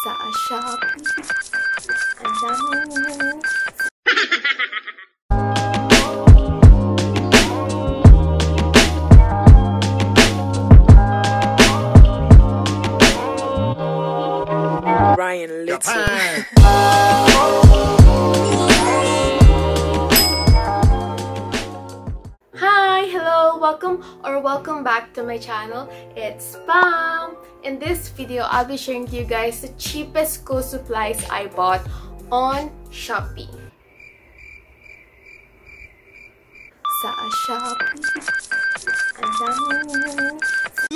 sa Shopee. Ang dami. Ryan Little. Welcome back to my channel. It's Pam. In this video, I'll be sharing to you guys the cheapest school supplies I bought on Shopee. Sa Shopee.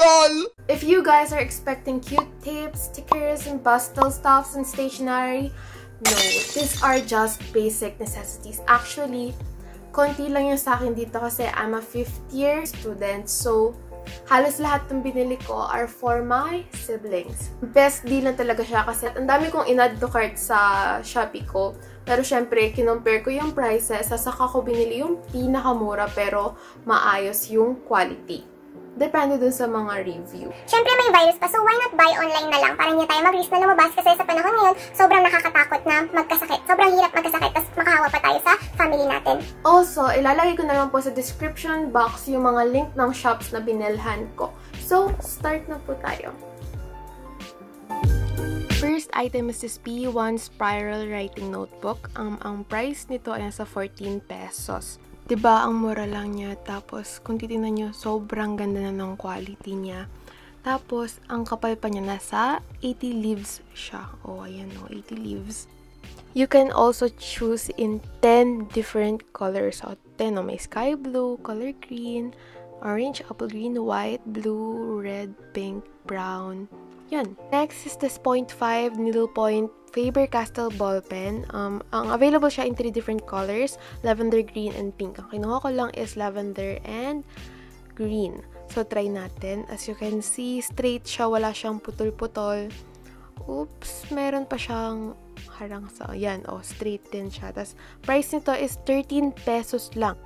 LOL! If you guys are expecting cute tips, stickers, and pastel stuffs and stationery, no, these are just basic necessities. Actually, konti lang yung sa akin dito kasi I'm a 5th year student. So, halos lahat ng binili ko are for my siblings. Best deal na talaga siya kasi ang dami kong in-add to cart sa Shopee ko. Pero syempre, kinumpare ko yung prices. Sasaka ko binili yung pinakamura pero maayos yung quality. Depende dun sa mga review. Siyempre may virus pa, so why not buy online na lang para hindi tayo mag-risk na lumabas kasi sa panahon ngayon, sobrang nakakatakot na magkasakit. Sobrang hirap magkasakit, tapos makahawa pa tayo sa family natin. Also, ilalagay ko na lang po sa description box yung mga link ng shops na binilhan ko. So, start na po tayo. First item is this P1 Spiral Writing Notebook. Ang price nito ay nasa 14 pesos. Diba, ang mura lang niya. Tapos, kung titignan nyo, sobrang ganda na ng quality niya. Tapos, ang kapal pa niya, nasa 80 leaves siya. Oh, ayan o, 80 leaves. You can also choose in 10 different colors. So, 10 o, may sky blue, color green, orange, apple green, white, blue, red, pink, brown. Yan. Next is this 0.5 needle point Faber-Castell ball pen. Ang available siya in 3 different colors, lavender, green, and pink. Ang kinuha ko lang is lavender and green. So, try natin. As you can see, straight siya. Wala siyang putol-putol. Oops, meron pa siyang harang sa... Yan, oh, straight din siya. Tas, price nito is 13 pesos lang.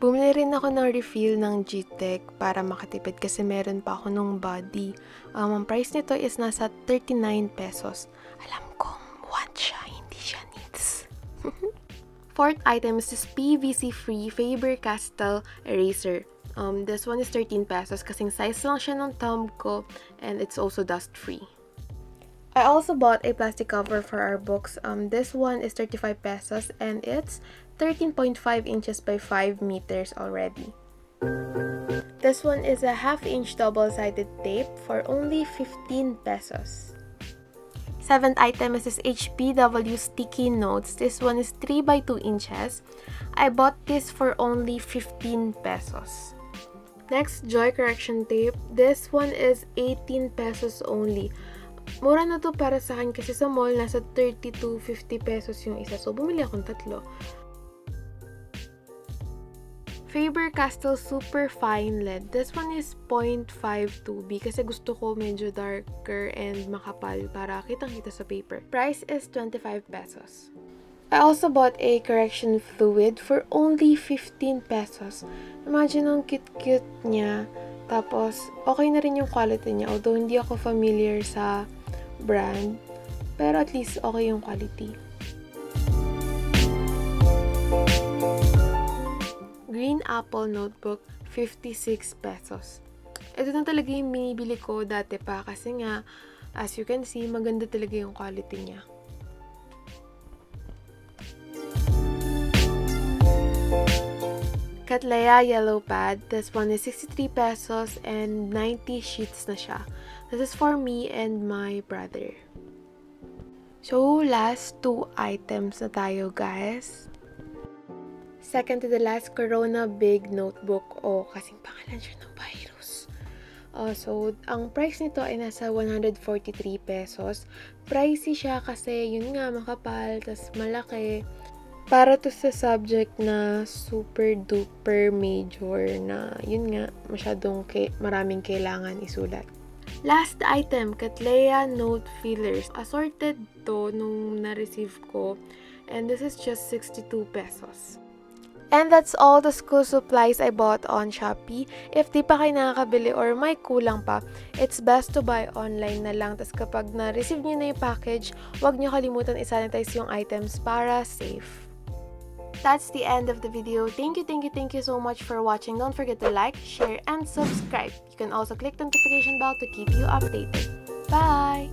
Bumili rin ako ng refill ng G-Tech para makatipid kasi meron pa ako nung body. Ang price nito is nasa 39 pesos. Alam kong want siya, hindi siya needs. Fourth item is this PVC free Faber-Castell eraser. This one is 13 pesos kasing size lang siya ng thumb ko and it's also dust free. I also bought a plastic cover for our books. This one is 35 pesos and it's 13.5 inches by 5 meters already. This one is a 1/2 inch double-sided tape for only 15 pesos. Seventh item is this HPW sticky notes. This one is 3 by 2 inches. I bought this for only 15 pesos. Next, Joy correction tape. This one is 18 pesos only. Mura na to para sa akin kasi sa mall nasa 32-50 pesos yung isa. So, bumili akong tatlo. Faber-Castell Super Fine Lead. This one is 0.52B kasi gusto ko medyo darker and makapal para kitang-kita sa paper. Price is 25 pesos. I also bought a correction fluid for only 15 pesos. Imagine ang cute-cute niya. Tapos, okay na rin yung quality niya. Although, hindi ako familiar sa brand. Pero at least, okay yung quality. Green Apple Notebook, 56 pesos. Ito na talaga yung binibili ko dati pa kasi nga, as you can see, maganda talaga yung quality niya. Cattleya Yellow Pad. This one is 63 pesos and 90 sheets na siya. This is for me and my brother. So, last 2 items na tayo, guys. Second to the last, Corona Big Notebook. Oh, kasing pangalan siya ng virus. So, ang price nito ay nasa 143 pesos. Pricey siya kasi, yun nga, makapal, tas malaki. Para to sa subject na super duper major na, yun nga, masyadong maraming kailangan isulat. Last item, Cattleya Note Fillers. Assorted to nung na-receive ko. And this is just 62 pesos. And that's all the school supplies I bought on Shopee. If di pa kayo nakakabili or may kulang pa, it's best to buy online na lang. Tapos kapag na-receive nyo na yung package, huwag nyo kalimutan isanitize yung items para safe. That's the end of the video. Thank you so much for watching. Don't forget to like, share, and subscribe. You can also click the notification bell to keep you updated. Bye!